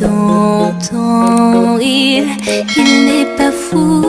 dans ton rire, il n'est pas fou.